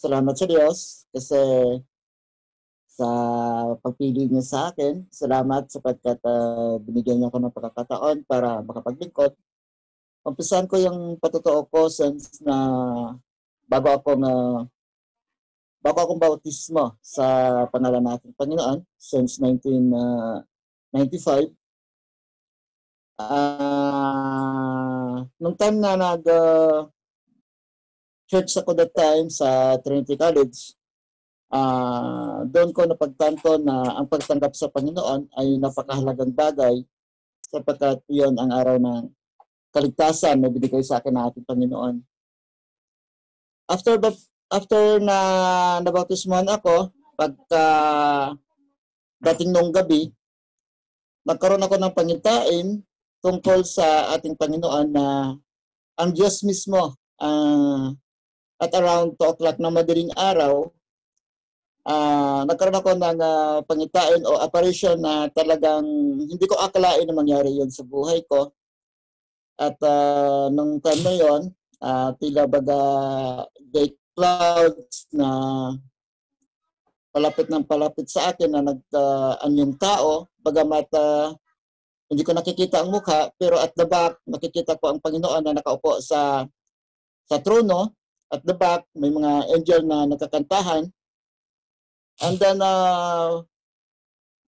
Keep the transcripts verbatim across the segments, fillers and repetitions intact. Salamat sa Diyos kasi sa pagpili niya sa akin. Salamat sapagkat uh, binigyan niya ako ng pagkakataon para makapaglingkod. Umpisahan ko yung patotoo ko since na bago akong, uh, bago akong bautismo sa pangalan natin Panginoon since nineteen ninety-five. Uh, nung time na nag-church uh, ako that time sa Trinity College, Uh, doon ko napagtanto na ang pagtanggap sa Panginoon ay napakahalagang bagay sapagkat iyon ang araw ng kaligtasan na binigay sa akin ng ating Panginoon. After, after na nabautismohan ako, pagka dating noong gabi, nagkaroon ako ng pangitain tungkol sa ating Panginoon na ang Diyos mismo uh, at around two o'clock na madaling araw, Uh, nagkaroon ako ng uh, pangitain o apparition na talagang hindi ko akalain na mangyari yun sa buhay ko. At uh, nung time na yun, uh, tila baga gate clouds na palapit ng palapit sa akin na nag-anyong uh, tao. Bagamat uh, hindi ko nakikita ang mukha, pero at the back nakikita ko ang Panginoon na nakaupo sa, sa trono. At the back may mga angel na nagkakantahan. And then, uh,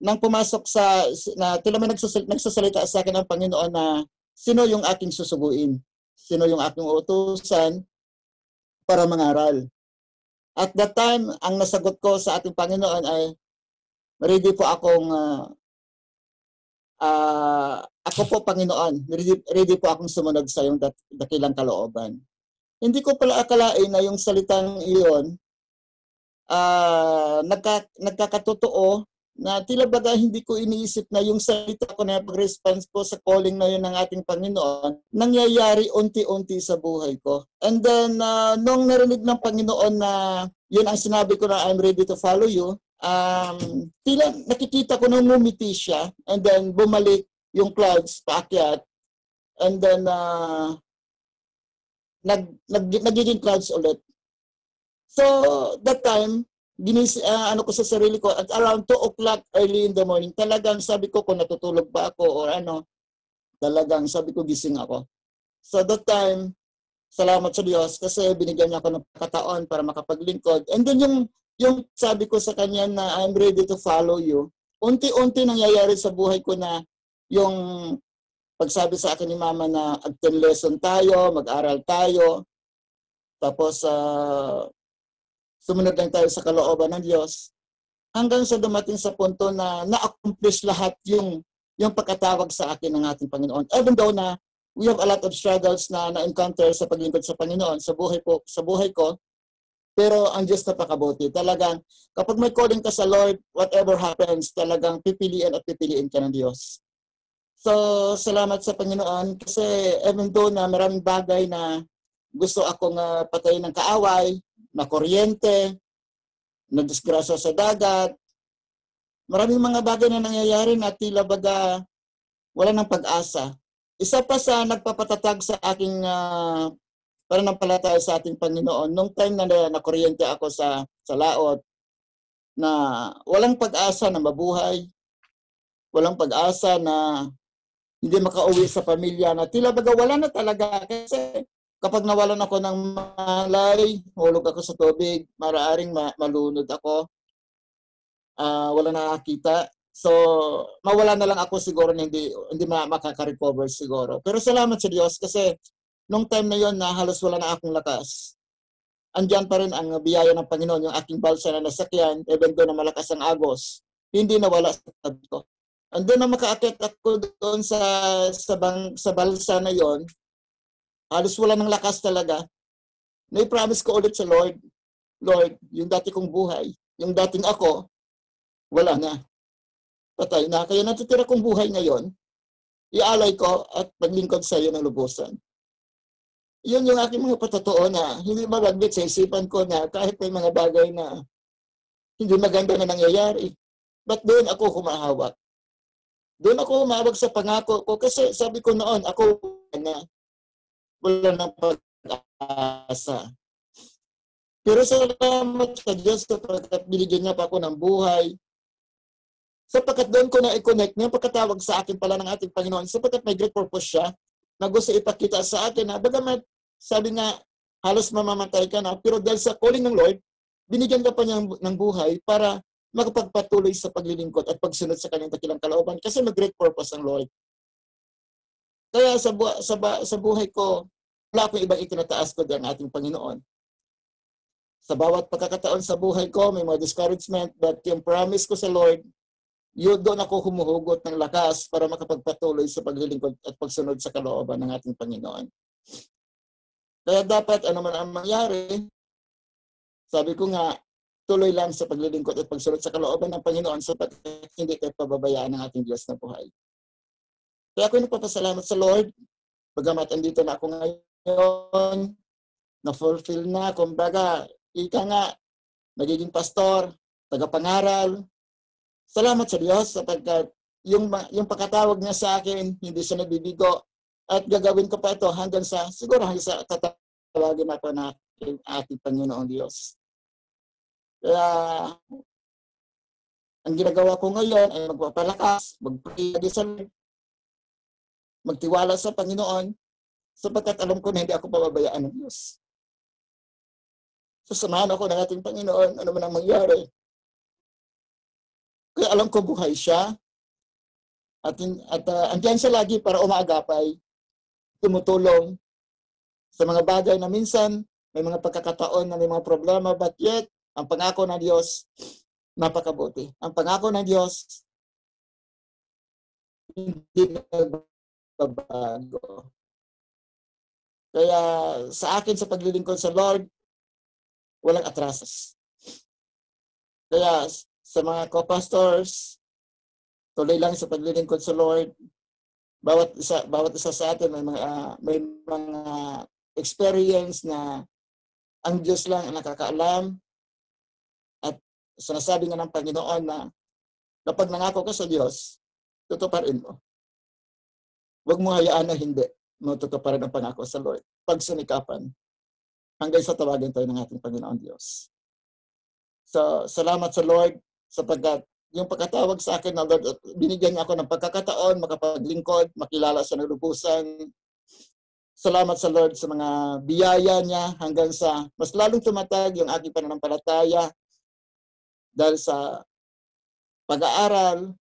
nang pumasok sa, na, tila may nagsasal, nagsasalita sa akin ang Panginoon na sino yung aking susuguin, sino yung aking utusan para mangaral. At that time, ang nasagot ko sa ating Panginoon ay, ready po akong, uh, uh, ako po Panginoon, ready, ready po akong sumunod sa iyong dak- dakilang kalooban. Hindi ko pala akalain na yung salitang iyon, Uh, nagka, nagkakatotoo na tila baga hindi ko iniisip na yung salita ko na pag-response ko sa calling na yun ng ating Panginoon, nangyayari unti-unti sa buhay ko. And then, uh, nung narinig ng Panginoon na yun ang sinabi ko na I'm ready to follow you, um, tila nakikita ko na ngumiti siya and then bumalik yung clouds paakyat and then uh, nag, nag, nagiging clouds ulit. So, that time, ginis, uh, ano ko sa sarili ko, at around two o'clock early in the morning, talagang sabi ko kung natutulog ba ako or ano, talagang sabi ko gising ako. So, that time, salamat sa Diyos kasi binigyan niya ako ng pagkataon para makapaglingkod. And then yung, yung sabi ko sa kanya na I'm ready to follow you, unti-unti nangyayari sa buhay ko na yung pagsabi sa akin ni Mama na attend lesson tayo, mag-aral tayo, tapos uh, sumunod lang tayo sa kalooban ng Diyos hanggang sa dumating sa punto na na-accomplish lahat yung, yung pagkatawag sa akin ng ating Panginoon. Even though na we have a lot of struggles na na-encounter sa paglingkod sa Panginoon sa buhay, po, sa buhay ko, pero ang Diyos napakabuti. Talagang kapag may calling ka sa Lord, whatever happens, talagang pipiliin at pipiliin ka ng Diyos. So, salamat sa Panginoon kasi even though na maraming bagay na gusto akong uh, patayin ng kaaway, na kuryente, na disgrasya sa dagat. Maraming mga bagay na nangyayari na tila baga wala ng pag-asa. Isa pa sa nagpapatatag sa aking uh, pananampalataya sa ating Panginoon, nung time na nakuryente ako sa, sa laot, na walang pag-asa na mabuhay, walang pag-asa na hindi makauwi sa pamilya, na tila baga wala na talaga kasi kapag nawalan ako ng malay, hulog ako sa tubig, maraaring ma- malunod ako, uh, wala nakakita. So, mawala na lang ako siguro na hindi, hindi makaka-recover siguro. Pero salamat sa Diyos kasi nung time na yon na halos wala na akong lakas. Andiyan pa rin ang biyaya ng Panginoon, yung aking balsa na nasakyan, even though na malakas ang agos, hindi nawala sa tabi ko. And then na makaakyat ako doon sa, sa, bang, sa balsa na yon, halos wala ng lakas talaga. Nai-promise ko ulit sa Lord, Lord, yung dati kong buhay, yung dating ako, wala na. Patay na. Kaya natitira kong buhay ngayon, ialay ko at maglingkod sa iyo ng lubusan. Yun yung aking mga patotoo na hindi mabagbit sa isipan ko na kahit may mga bagay na hindi maganda na nangyayari. But doon ako humahawak. Doon ako humahawak sa pangako ko kasi sabi ko noon, ako na wala ng pag-asa. Pero salamat sa Diyos sapagkat binigyan niya pa ako ng buhay. Sapagkat doon ko na i-connect niya pagkatawag sa akin pala ng ating Panginoon. Sapagkat may great purpose siya na gusto ipakita sa akin na bagamat sabi nga halos mamamatay ka na, pero dahil sa calling ng Lord, binigyan ka pa niya ng buhay para makapagpatuloy sa paglilingkod at pagsunod sa kanyang dakilang kalooban kasi may great purpose ang Lord. Kaya sa, bu- sa, ba- sa buhay ko, wala akong ibang itinataas ko ng ating Panginoon. Sa bawat pagkakataon sa buhay ko, may mga discouragement, but yung promise ko sa Lord, yun doon ako humuhugot ng lakas para makapagpatuloy sa paglilingkod at pagsunod sa kalooban ng ating Panginoon. Kaya dapat, ano man ang mangyari, sabi ko nga, tuloy lang sa paglilingkod at pagsunod sa kalooban ng Panginoon sapagkat hindi tayo pababayaan ng ating Diyos na buhay. Kaya ako nagpapasalamat sa Lord, bagamat andito na ako ngayon, na-fulfill na, kumbaga, ika nga, nagiging pastor, tagapangaral. Salamat sa Diyos sapagkat yung, yung pagkatawag niya sa akin, hindi siya nabibigo. At gagawin ko pa ito hanggang sa, siguro hanggang sa tatawagin ako na ating, ating Panginoon Diyos. Kaya, ang ginagawa ko ngayon ay magpapalakas, magpapalagi sa Lord, magtiwala sa Panginoon, sapagkat alam ko na hindi ako pababayaan ng Diyos. Sasamahan ako ng ating Panginoon, ano man ang mangyari. Kaya alam ko buhay siya. At, at uh, andiyan siya lagi para umaagapay, tumutulong sa mga bagay na minsan, may mga pagkakataon na may mga problema, but yet, ang pangako ng Diyos, napakabuti. Ang pangako ng Diyos, hindi nagbabago. Kaya sa akin, sa paglilingkod sa Lord, walang atrasas. Kaya sa mga co-pastors, tuloy lang sa paglilingkod sa Lord. Bawat isa, bawat isa sa atin may mga uh, may mga experience na ang Diyos lang ang nakakaalam. At sinasabi nga ng Panginoon na kapag nangako ka sa Diyos, tutuparin mo. Huwag mo hayaan na hindi mo tutuparin ang pangako sa Lord. Pagsinikapan hanggang sa tawagin tayo ng ating Panginoon Diyos. So, salamat sa Lord sapagkat yung pagkatawag sa akin ng Lord, binigyan niya ako ng pagkakataon, makapaglingkod, makilala sa nalubusan. Salamat sa Lord sa mga biyaya niya hanggang sa mas lalong tumatag yung aking pananampalataya dahil sa pag-aaral,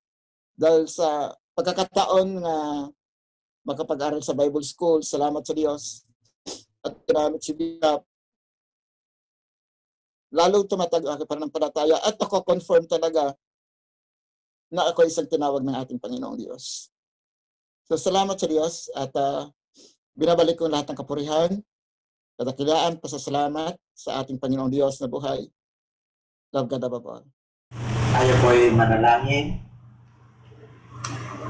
dahil sa pagkakataon na makapag-aaral sa Bible School. Salamat sa Diyos. At maraming sibigap. Lalo tumatag ang aking pananampalataya at ako confirm talaga na ako isang tinawag ng ating Panginoong Diyos. So salamat sa Diyos at uh, binabalik ko lahat ng kapurihan, kadakilaan, pasasalamat sa ating Panginoong Diyos na buhay. Love God above all. Tayo po ay manalangin.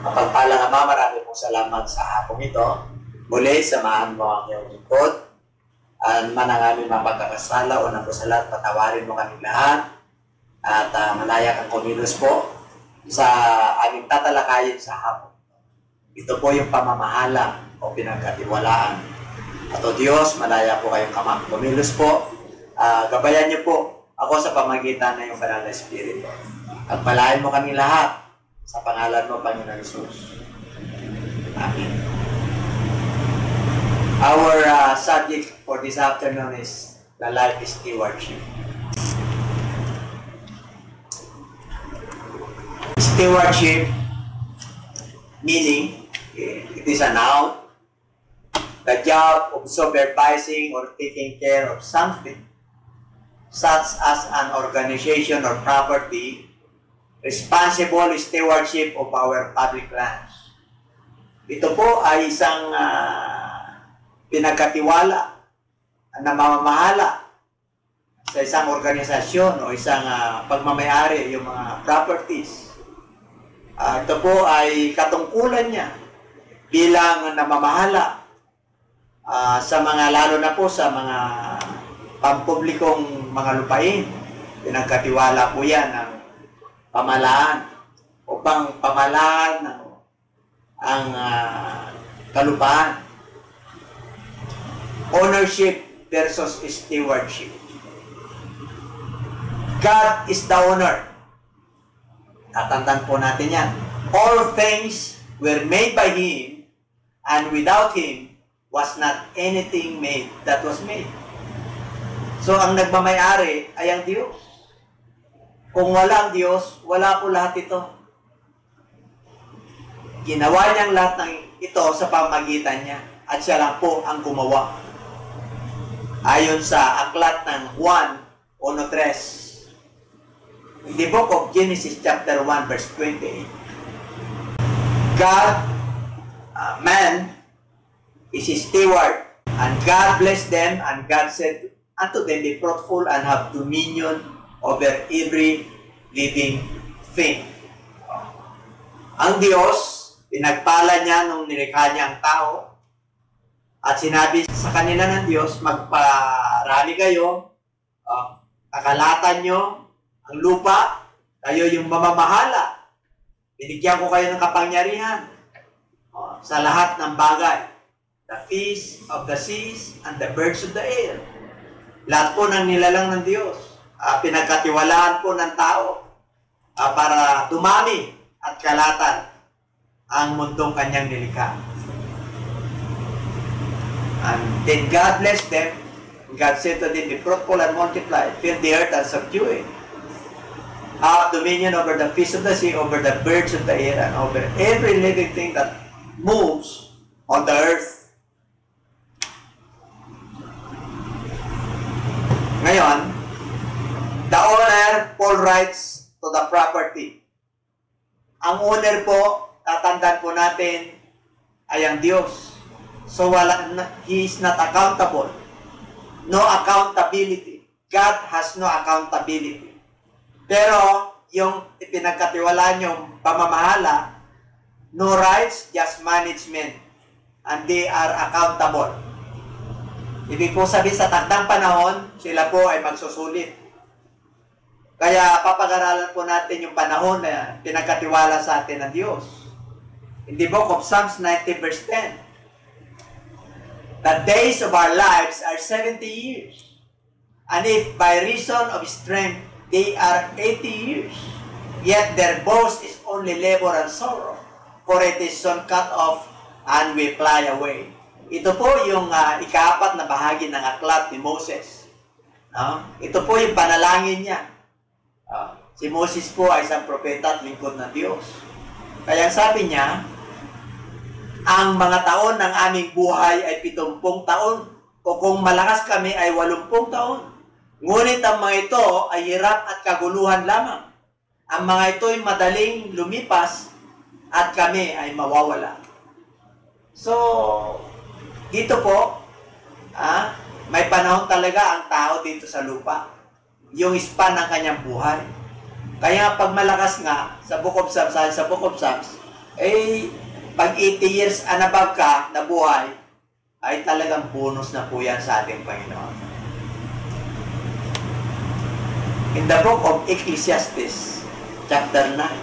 Mapagpalang Ama, marami pong salamat sa hapong ito. Muli, samahan mo ang iyong lingkod. Alam man ang aming mga pagkakasala o ng kusalat, patawarin mo kami lahat. At uh, malaya kang kumilos po sa aming tatalakayin sa hapon. Ito po yung pamamahala o pinagkatiwalaan. At o Diyos, malaya po kayong kamak. Kumilos po. Uh, gabayan niyo po ako sa pamagitan ng iyong banal na Espiritu. At palain mo kami lahat sa pangalan mo, Panginoon Jesus. Amen. Our uh, subject for this afternoon is the life stewardship. Stewardship, meaning it is a noun, the job of supervising or taking care of something, such as an organization or property, responsible stewardship of our public lands. Ito po ay isang uh, pinagkatiwala na mamamahala sa isang organisasyon o isang uh, pagmamayari yung mga properties. Uh, ito po ay katungkulan niya bilang namamahala uh, sa mga, lalo na po sa mga pampublikong mga lupain. Pinagkatiwala po yan ng pamahalaan o pang pamahalaan ng ang uh, kalupaan. Ownership versus stewardship. God is the owner. Tatantan po natin yan. All things were made by Him, and without Him was not anything made that was made. So, ang nagmamayari ay ang Diyos. Kung wala ang Diyos, wala po lahat ito. Ginawa niyang lahat ng ito sa pamagitan niya, at siya lang po ang gumawa. Ayon sa aklat ng Juan one three. In the book of Genesis chapter one verse twenty-eight, God, uh, man, is his steward, and God blessed them, and God said unto them, be fruitful and have dominion over every living thing. Ang Diyos, pinagpala niya nung nilikha niya ang tao, at sinabi sa kanila ng Diyos, magparami kayo, uh, kakalatan nyo ang lupa, kayo yung mamamahala. Binigyan ko kayo ng kapangyarihan uh, sa lahat ng bagay. The fish of the seas and the birds of the air. Lahat po ng nilalang ng Diyos. Uh, pinagkatiwalaan po ng tao uh, para dumami at kalatan ang mundong kanyang nilikha. And then God blessed them. God said to them, be fruitful and multiply, fill the earth and subdue it. Have dominion over the fish of the sea, over the birds of the air, and over every living thing that moves on the earth. Ngayon, the owner, Paul writes to the property. Ang owner po, tatandaan po natin, ay ang Diyos. So, wala, He is not accountable. No accountability. God has no accountability. Pero, yung ipinagkatiwalaan yung pamamahala, no rights, just management. And they are accountable. Ibig po sabihin, sa takdang panahon, sila po ay magsusulit. Kaya, papag-aralan po natin yung panahon na pinagkatiwala sa atin ng Diyos. In the book of Psalms ninety verse ten, the days of our lives are seventy years, and if by reason of strength they are eighty years, yet their boast is only labor and sorrow, for it is soon cut off and will fly away. Ito po yung uh, ikaapat na bahagi ng aklat ni Moses. No? Ito po yung panalangin niya. Uh, si Moses po ay isang propeta at lingkod ng Diyos. Kaya sabi niya, ang mga taon ng aming buhay ay pitongpong taon, o kung malakas kami ay walumpong taon. Ngunit ang mga ito ay hirap at kaguluhan lamang. Ang mga ito ay madaling lumipas at kami ay mawawala. So, dito po, ah, may panahon talaga ang tao dito sa lupa. Yung span ng kanyang buhay. Kaya pag malakas nga, sa Book of Psalms, sa Book of Psalms, eh, pag eighty years and above ka na buhay, ay talagang bonus na po yan sa ating Panginoon. In the book of Ecclesiastes, chapter nine,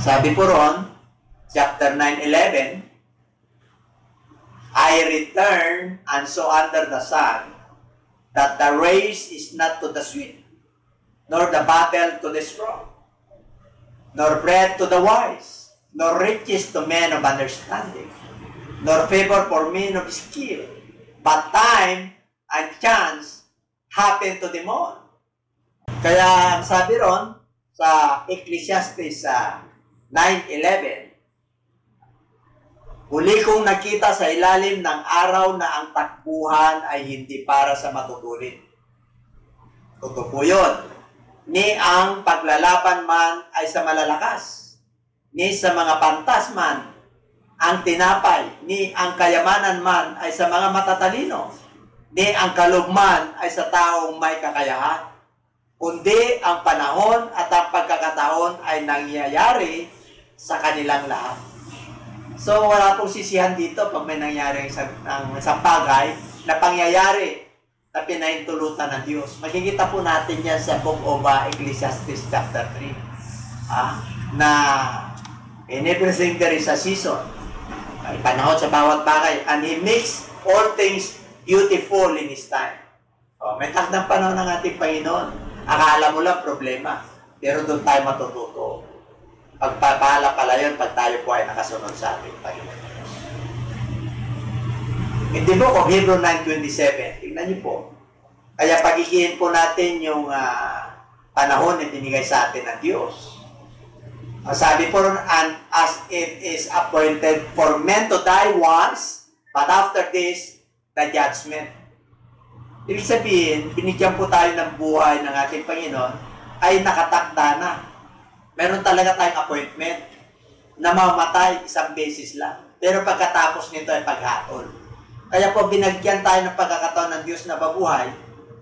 sabi po ron, chapter nine eleven, I return and so under the sun, that the race is not to the swift, nor the battle to the strong, nor bread to the wise, nor riches to men of understanding, nor favor for men of skill, but time and chance happen to them all. Kaya ang sabi ron sa Ecclesiastes uh, nine eleven, huli kong nakita sa ilalim ng araw na ang takbuhan ay hindi para sa matuturin. Totoo po yun. Ni ang paglalaban man ay sa malalakas, ni sa mga pantas man ang tinapay, ni ang kayamanan man ay sa mga matatalino, ni ang kalog man ay sa taong may kakayahan, kundi ang panahon at ang pagkakataon ay nangyayari sa kanilang lahat. So wala pong sisihan dito pag may nangyayari sa, ang, sa bagay na pangyayari na pinahintulutan ng Diyos. Makikita po natin yan sa Book of Ecclesiastes chapter three, ah, na in everything there is a season. May panahon sa bawat bagay. And He makes all things beautiful in His time. Oh, may takdang panahon ng ating Panginoon. Akala mo lang problema, pero doon tayo matututo. Pagpapala pala yun pag tayo po ay nakasunod sa ating Panginoon. Hindi po kung Hebrew nine twenty-seven, tingnan niyo po. Kaya pagigihin po natin yung uh, panahon na binigay sa atin ng Diyos. Sabi po, and as it is appointed for men to die once, but after this, the judgment. Ibig sabihin, binigyan po tayo ng buhay ng ating Panginoon ay nakatakda na. Meron talaga tayong appointment na mamatay isang beses lang. Pero pagkatapos nito ay paghatol. Kaya po, binagyan tayo ng pagkakataon ng Diyos na mabuhay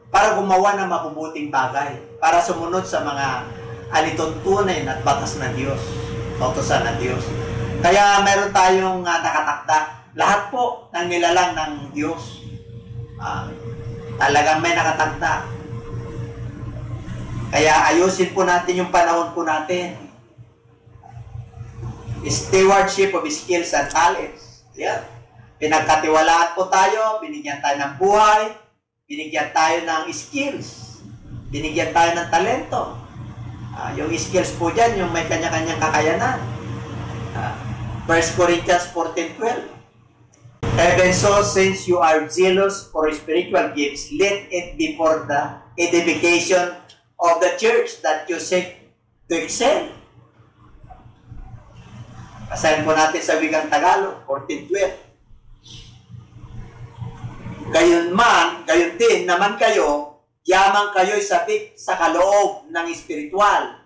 para gumawa ng mabubuting bagay, para sumunod sa mga alituntunin at batas ng Diyos, kautusan ng Diyos. Kaya meron tayong uh, nakatakda. Lahat po ng nilalang ng Diyos, uh, talagang may nakatakda. Kaya ayusin po natin yung panahon po natin. Stewardship of skills and talents. Yeah. Pinagkatiwalaan po tayo, binigyan tayo ng buhay, binigyan tayo ng skills, binigyan tayo ng talento. Uh, yung skills po dyan, yung may kanya-kanyang kakayanan. Uh, First Corinthians fourteen twelve. Even so, since you are zealous for spiritual gifts, let it be for the edification of the church that you seek to excel. Basahin po natin sa wikang Tagalog, fourteen twelve. Gayon man, gayon din naman kayo, yamang kayo'y sabik sa kaloob ng espiritual.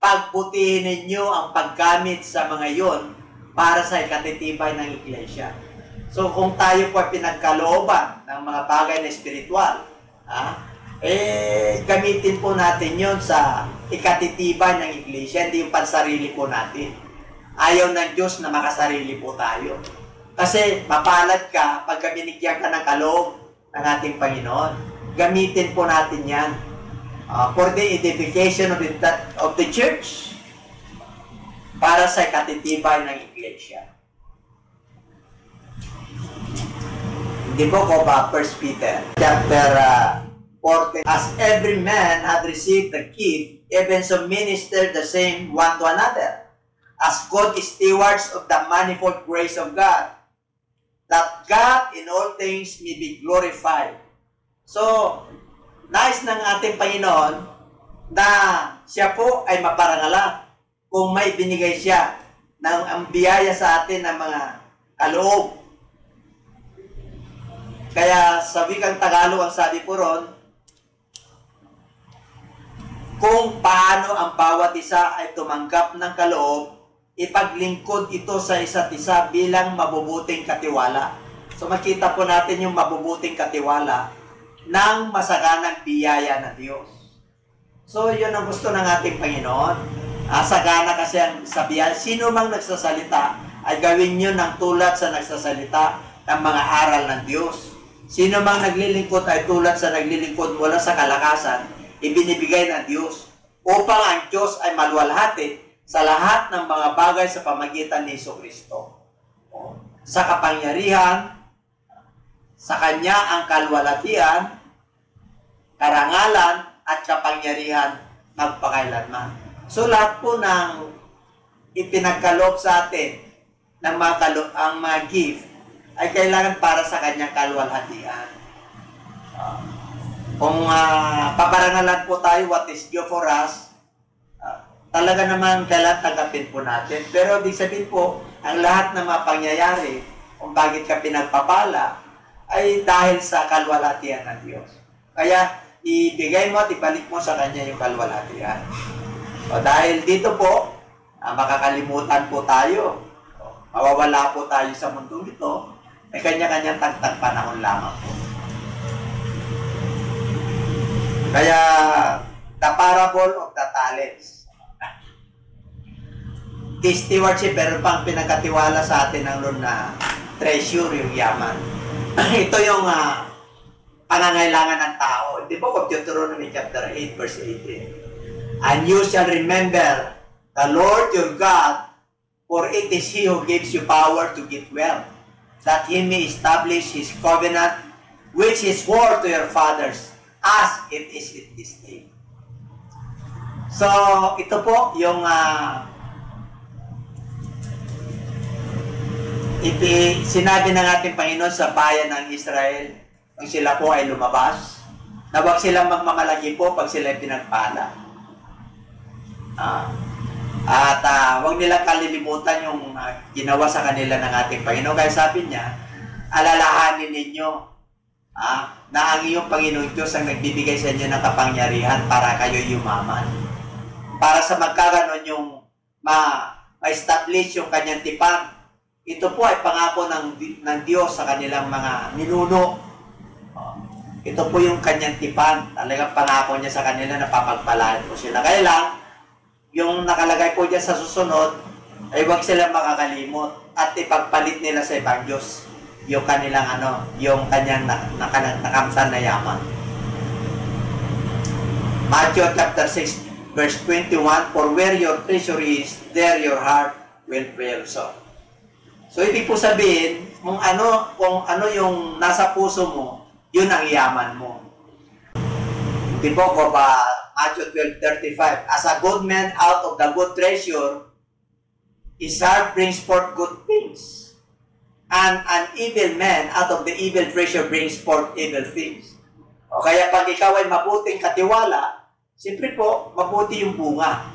Pagbutihin ninyo ang paggamit sa mga iyon para sa ikatitibay ng iglesia. So kung tayo po ay pinagkalooban ng mga bagay na espiritual, ha, eh gamitin po natin yon sa ikatitibay ng iglesia, hindi yung pansarili po natin. Ayaw ng Diyos na makasarili po tayo. Kasi mapalad ka pag binigyan ka ng kaloob ng ating Panginoon. Gamitin po natin yan uh, for the edification of the, of the church, para sa katitibay ng iglesia. Hindi po ko ba, First Peter chapter fourteen. As every man had received the gift, even so minister the same one to another, as good stewards of the manifold grace of God, that God in all things may be glorified. So, nais ng ating Panginoon na siya po ay maparangalan kung may binigay siya ng ang biyaya sa atin ng mga kaloob. Kaya sa wikang Tagalog ang sabi po ron, kung paano ang bawat isa ay tumanggap ng kaloob, ipaglingkod ito sa isa't isa bilang mabubuting katiwala. So makita po natin yung mabubuting katiwala ng masaganang biyaya ng Diyos. So, yun ang gusto ng ating Panginoon. Ah, sagana kasi ang sabihan. Sino mang nagsasalita, ay gawin nyo ng tulad sa nagsasalita ng mga aral ng Diyos. Sino mang naglilingkod ay tulad sa naglilingkod mula sa kalakasan, ibinibigay ng Diyos, upang ang Diyos ay maluwalhati sa lahat ng mga bagay sa pamagitan ni Jesucristo. Sa kapangyarihan, sa Kanya ang kaluwalhatian, karangalan, at kapangyarihan magpakailanman. So lahat po ng ipinagkaloob sa atin ng mga kalo- ang mga gift ay kailangan para sa Kanyang kaluwalhatian. Uh, kung uh, paparangalan po tayo what is due for us, uh, talaga naman kailangan tanggapin po natin. Pero di sabihin po, ang lahat ng mga pangyayari kung bakit ka pinagpapala, ay dahil sa kalwalatian ng Diyos. Kaya, ibigay mo at ibalik mo sa Kanya yung kalwalatian. O dahil dito po, ah, makakalimutan po tayo, o, mawawala po tayo sa mundong ito, may kanya-kanyang tagtag panahon lamang po. Kaya, the parable of the talents. The stewardship, pero pang pinagkatiwala sa atin ng Lord na treasure yung yaman. Ito yung uh, pangangailangan ng tao. Di ba, Deuteronomy chapter eight, verse eighteen. And you shall remember the Lord your God, for it is He who gives you power to get wealth, that He may establish His covenant, which He swore to your fathers, as it is it is it. So, ito po yung uh, iti, sinabi ng ating Panginoon sa bayan ng Israel nung sila po ay lumabas na huwag silang magmamalagi po pag sila ay pinagpala. Ah, at uh, huwag nilang kalilimutan yung uh, ginawa sa kanila ng ating Panginoon. Kaya sabi niya, alalahanin ninyo Ah, na ang iyong Panginoon Diyos ang nagbibigay sa inyo ng kapangyarihan para kayo yumaman. Para sa magkaganon yung ma, ma-establish yung kanyang tipan. Ito po ay pangako ng, ng Diyos sa kanilang mga ninuno. Ito po yung kanyang tipan. Talagang pangako niya sa kanila na papagpalaan po sila. Kaya lang, yung nakalagay po dyan sa susunod, ay huwag silang makakalimot at ipagpalit nila sa ibang Diyos yung kanilang ano, yung kanyang nakamsan na, na, na, na yaman. Matthew chapter six verse twenty-one, for where your treasure is, there your heart will be also. So ibig po sabihin, kung ano, kung ano yung nasa puso mo, yun ang yaman mo. Di po ko ba Matthew twelve thirty-five, as a good man out of the good treasure, his heart brings forth good things. And an evil man out of the evil treasure brings forth evil things. O kaya pag ikaw ay mabuting katiwala, siyempre po, mabuti yung bunga.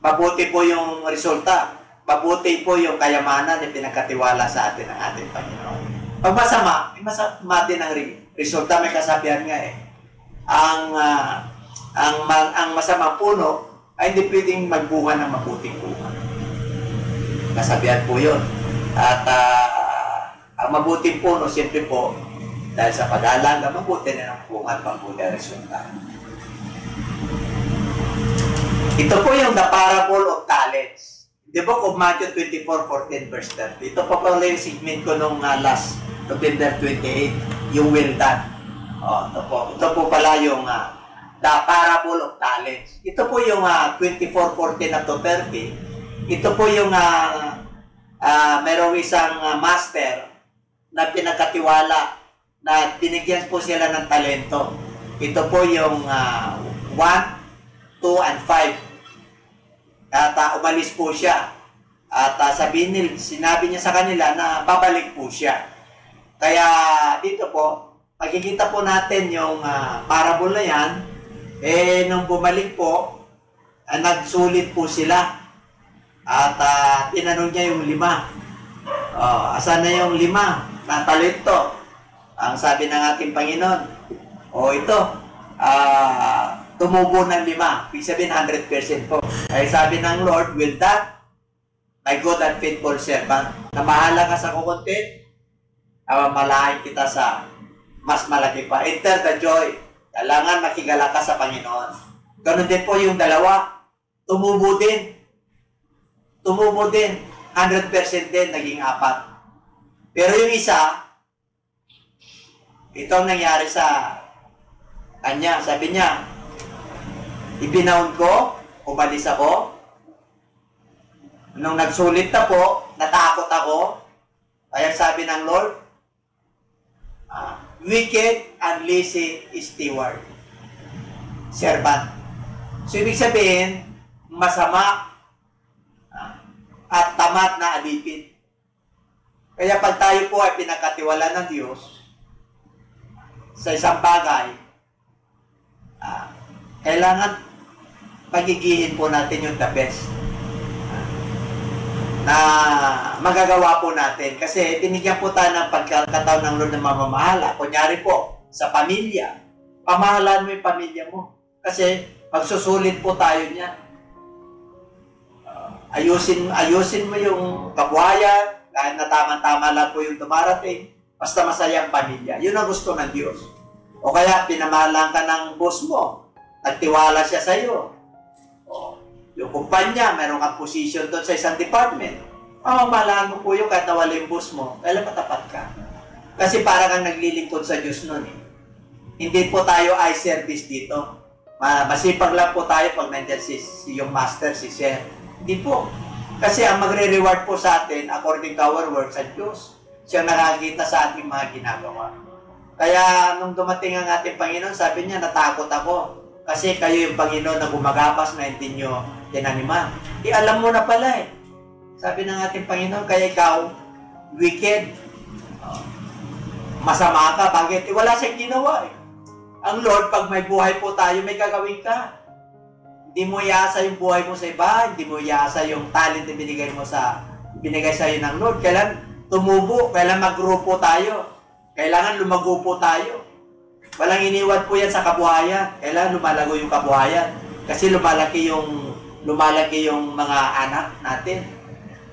Mabuti po yung resulta. Mabuti po yung kayamanan na pinagkatiwala sa atin ng ating Panginoon. Pag masama, may masama din ang resulta. May kasabihan nga eh. Ang, uh, ang, ang masamang puno ay hindi pwedeng magbunga ng mabuting bunga. Kasabihan po yun. At uh, ang mabuting puno, siyempre po, dahil sa pag-aalaga, mabuti na ng bunga at mabuti ang resulta. Ito po yung the parable of talents. The book of Matthew twenty-four fourteen verse thirty. Ito po pala yung segment ko nung uh, last November twenty-eight, yung well done. Oh, ito po. Ito po pala yung uh, the parable of talents. Ito po yung uh, twenty-four fourteen up to thirty. Ito po yung uh, uh, merong isang uh, master na pinagkatiwala na binigyan po sila ng talento. Ito po yung uh, one, two, and five. At uh, umalis po siya. At uh, sabihin, sinabi niya sa kanila na babalik po siya. Kaya dito po, makikita po natin yung uh, parable na yan. Eh, nung bumalik po, uh, nagsulit po sila. At uh, tinanong niya yung lima. Uh, asan na yung lima? Na talento. Ang sabi ng ating Panginoon, o oh, ito, uh, tumubo ng lima. Ibig sabihin, one hundred percent po. Ay sabi ng Lord, will that, my good and faithful servant, na mahala ka sa kukunti, mamalahin kita sa mas malaki pa. Enter the joy. Kailangan makigala ka sa Panginoon. Ganun din po yung dalawa. Tumubo din. Tumubo din. one hundred percent din, naging apat. Pero yung isa, ito ang nangyari sa kanya. Sabi niya, ibinaon ko, umalis ako. Nung nagsulit na po, natakot ako. Kaya sabi ng Lord, uh, wicked and lazy steward. Servant. So, ibig sabihin, masama uh, at tamad na alipin. Kaya pag tayo po ay pinagkatiwala ng Diyos sa isang bagay, ah, kailangan pagigihin po natin yung the best ah, na magagawa po natin. Kasi binigyan po tayo ng pagkakataon ng Lord na mamamahala. Kunyari po, sa pamilya, pamahalaan mo yung pamilya mo. Kasi magsusulit po tayo niyan. Ah, ayusin, ayusin mo yung kabuhayan, kahit na tama-tama lang po yung dumarating, basta masaya ang pamilya. Yun ang gusto ng Diyos. O kaya, pinamahalan ka ng boss mo, nagtiwala siya sa'yo. O, yung kumpanya, meron kang position doon sa isang department, mamamahalan mo po yung kahit nawala yung boss mo, kailan matapat ka. Kasi parang kang naglilingkod sa Diyos nun eh. Hindi po tayo eye service dito. Masipag lang po tayo pag nandiyan si, si yung master, si sir. Hindi po. Kasi ang magre-reward po sa atin, according to our works, at Diyos, siyang nakakita sa ating mga ginagawa. Kaya nung dumating ang ating Panginoon, sabi niya, natakot ako. Kasi kayo yung Panginoon na gumagabas na hindi nyo tinanima. Eh, alam mo na pala eh. Sabi ng ating Panginoon, kaya ikaw, wicked, masama ka, bakit? Eh, wala siyang ginawa eh. Ang Lord, pag may buhay po tayo, may gagawin ka. Hindi mo iasa yung buhay mo sa iba, hindi mo iasa yung talent na binigay mo sa, binigay sa'yo ng Lord. Kailan tumubo, kailan maggrupo tayo. Kailangan lumago po tayo. Walang iniwan po yan sa kabuhayan. Kailangan lumalago yung kabuhayan. Kasi lumalaki yung, lumalaki yung mga anak natin.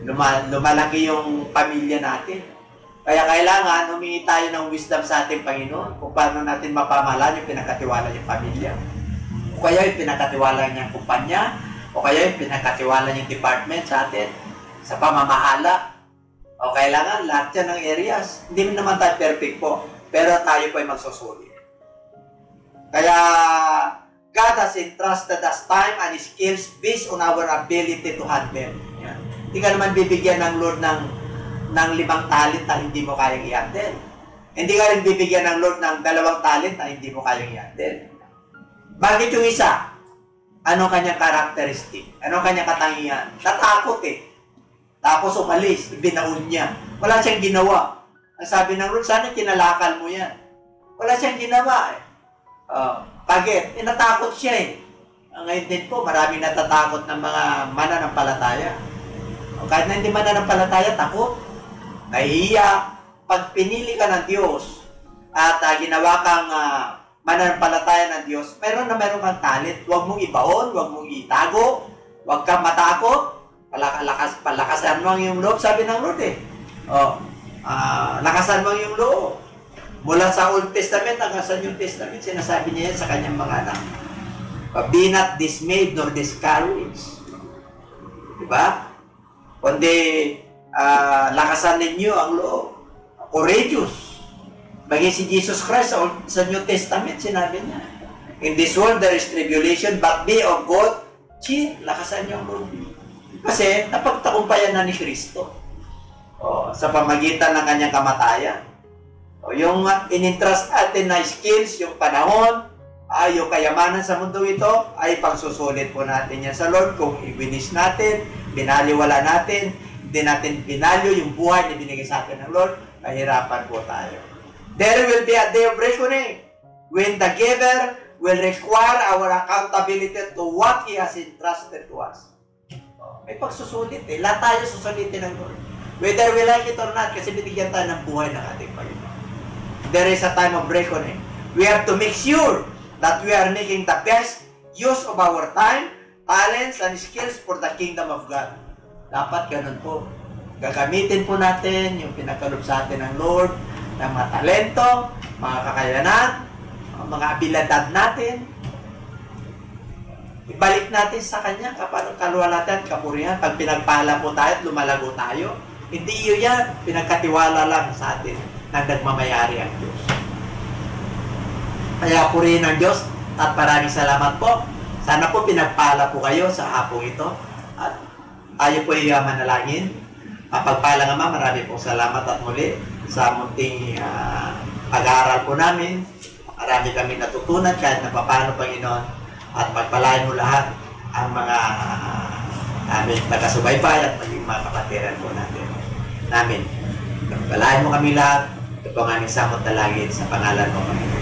Luma, lumalaki yung pamilya natin. Kaya kailangan humingi tayo ng wisdom sa ating Panginoon kung paano natin mapamahalaan yung pinakatiwala niyang pamilya. O kaya yung pinakatiwala niyang kumpanya. O kaya yung pinakatiwala niyang department sa atin. Sa pamamahala. O kailangan lahat yan ng areas. Hindi naman tayo perfect po, pero tayo po ay magsusulit. Kaya, God has entrusted us time and skills based on our ability to handle. Yan. Hindi ka naman bibigyan ng Lord ng, ng limang talent na hindi mo kayang i-handle. Hindi ka rin bibigyan ng Lord ng dalawang talent na hindi mo kayang i-handle. Bakit yung isa? Anong kanyang characteristic? Anong kanyang katangian? Natakot eh. Tapos umalis, binaon niya. Wala siyang ginawa. Ang sabi ng Lord, sana kinalakal mo yan. Wala siyang ginawa eh. Uh, Pagit, eh, natakot siya eh. Ngayon din po, maraming natatakot ng mga mananampalataya. Kahit na hindi mananampalataya, takot. Nahihiya. Pag pinili ka ng Diyos at uh, ginawa kang uh, mananampalataya ng Diyos, meron na meron kang talent. Huwag mong ibaon, huwag mong itago, huwag kang matakot. Palakasan palakas, mo ang iyong loob, sabi ng Lord eh. Oh, uh, lakasan mo ang iyong loob. Mula sa Old Testament hanggang sa New Testament, sinasabi niya yan sa kanyang mga anak. Be not dismayed nor discouraged. Diba? Kundi, uh, lakasan ninyo ang loob. Courageous. Bagay si Jesus Christ sa, Old, sa New Testament, sinabi niya. In this world there is tribulation, but be of God. Chi, lakasan niyo ang loob. Kasi napagtakumpayan na ni Kristo oh, sa pamagitan ng kanyang kamatayan. Oh, yung in-entrust atin na skills, yung panahon, ah, yung kayamanan sa mundo ito, ay pagsusulit po natin yan sa Lord. Kung i-winish natin, binaliwala natin, hindi natin binalyo yung buhay na binigay sa atin ng Lord, kahirapan po tayo. There will be a day of reckoning when the giver will require our accountability to what He has entrusted to us. May pagsusulit eh. Lahat tayo susulitin ng Lord. Whether we like it or not, kasi binigyan tayo ng buhay ng ating Panginoon. There is a time of reckoning. We have to make sure that we are making the best use of our time, talents, and skills for the kingdom of God. Dapat ganun po. Gagamitin po natin yung pinagkaloob sa atin ng Lord, ng mga talento, mga kakayanan, mga abilidad natin. Ibalik natin sa Kanya kapag kaluwalhatian, kapurihan, pag pinagpala po tayo at lumalago tayo. Hindi iyo yan, pinagkatiwala lang sa atin na nagmamayari ang Diyos. Kaya purihin ang Diyos at maraming salamat po. Sana po pinagpala po kayo sa hapong ito at tayo po ay uh, manalangin. Pagpala nga ma, maraming po salamat at muli sa munting uh, pag-aaral po namin. Marami kami natutunan kahit napapano, Panginoon. At pagpalain mo lahat ang mga aming uh, nagkasubaybay at maging mga kapatiran po natin. Namin, pagpalain mo kami lahat. Ito po ang aming samot na langit sa pangalan mo, Panginoon.